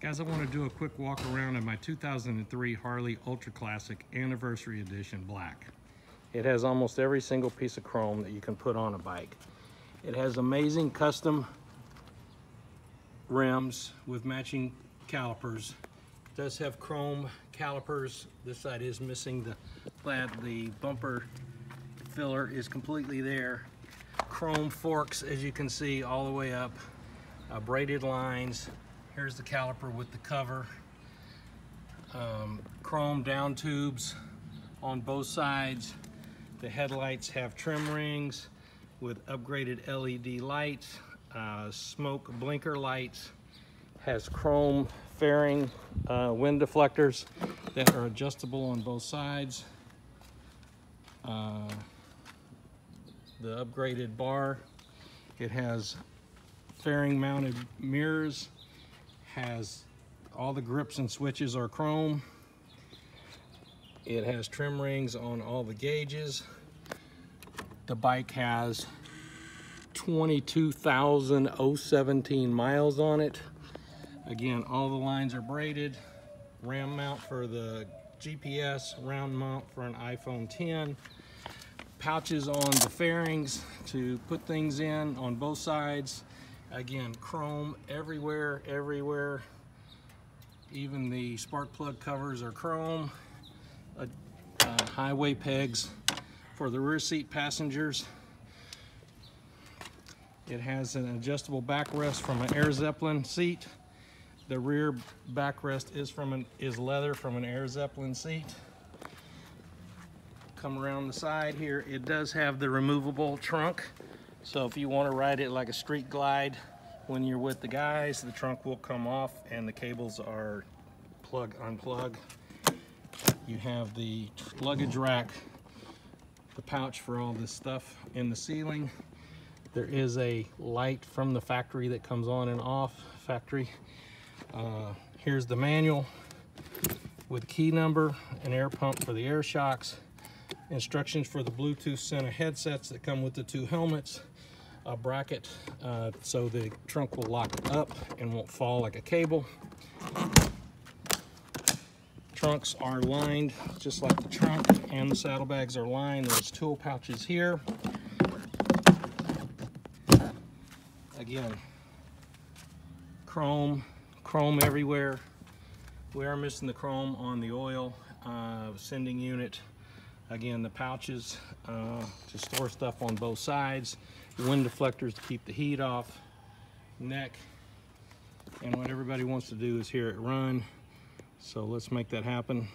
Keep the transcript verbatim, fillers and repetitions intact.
Guys, I want to do a quick walk around of my two thousand three Harley Ultra Classic Anniversary Edition Black. It has almost every single piece of chrome that you can put on a bike. It has amazing custom rims with matching calipers. It does have chrome calipers. This side is missing the plaid. The bumper filler is completely there. Chrome forks, as you can see, all the way up. Uh, braided lines. Here's the caliper with the cover. Um, chrome down tubes on both sides. The headlights have trim rings with upgraded L E D lights, uh, smoke blinker lights. Has chrome fairing uh, wind deflectors that are adjustable on both sides. Uh, the upgraded bar. It has fairing mounted mirrors. Has all the grips and switches are chrome. It has trim rings on all the gauges. The bike has twenty-two thousand seventeen miles on it. Again, all the lines are braided. Ram mount for the G P S, round mount for an iPhone ten. Pouches on the fairings to put things in on both sides. Again, chrome everywhere, everywhere. Even the spark plug covers are chrome. Uh, uh, highway pegs for the rear seat passengers. It has an adjustable backrest from an Air Zeppelin seat. The rear backrest is from an is leather from an Air Zeppelin seat. Come around the side here. It does have the removable trunk. So if you want to ride it like a street glide when you're with the guys, the trunk will come off and the cables are plug unplug. You have the luggage rack, the pouch for all this stuff in the ceiling. There is a light from the factory that comes on and off factory. Uh, here's the manual with key number, an air pump for the air shocks, instructions for the Bluetooth center headsets that come with the two helmets. A bracket uh, so the trunk will lock up and won't fall like a cable. Trunks are lined just like the trunk, and the saddlebags are lined. There's tool pouches here. Again, chrome, chrome everywhere. We are missing the chrome on the oil uh, sending unit. Again, the pouches uh, to store stuff on both sides, wind deflectors to keep the heat off, neck, and what everybody wants to do is hear it run. So let's make that happen.